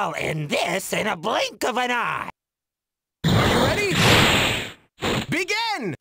I'll end this in a blink of an eye. Are you ready? Begin!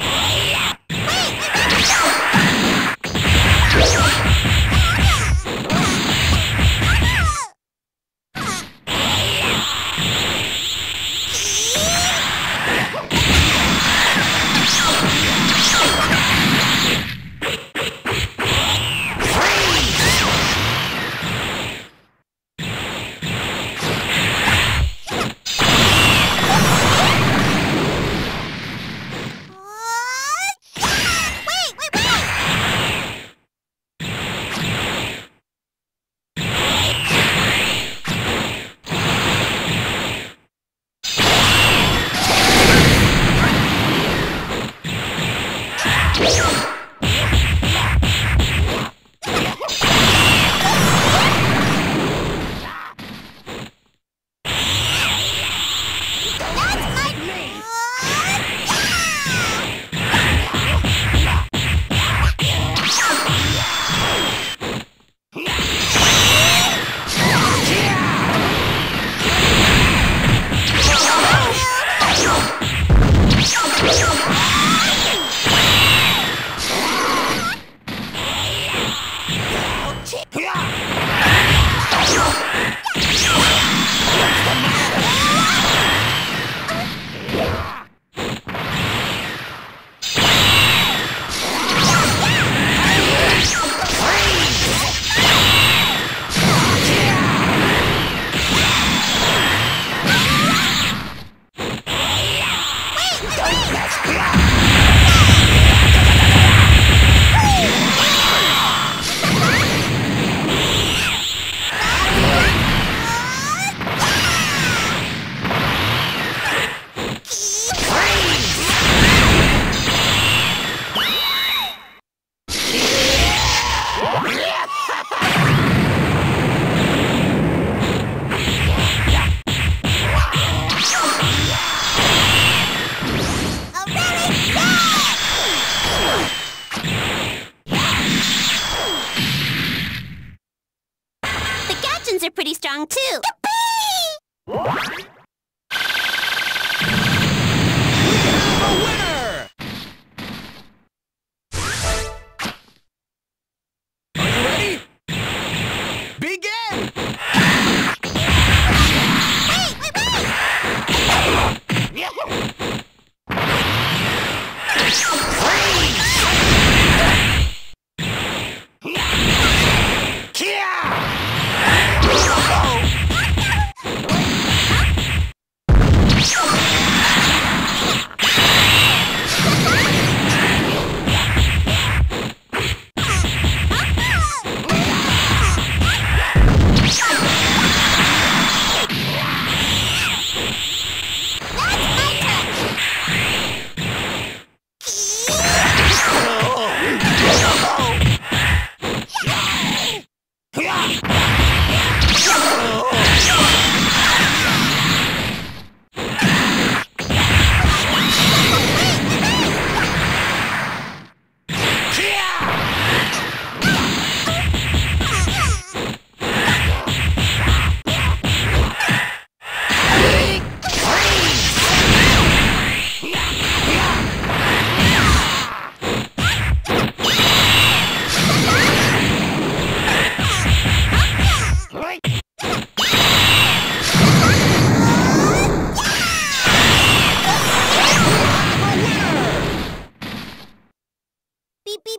Are pretty strong too. Yippee! We have a winner! Beep,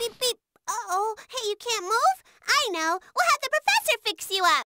beep, beep. Uh-oh. Hey, you can't move? I know. We'll have the professor fix you up.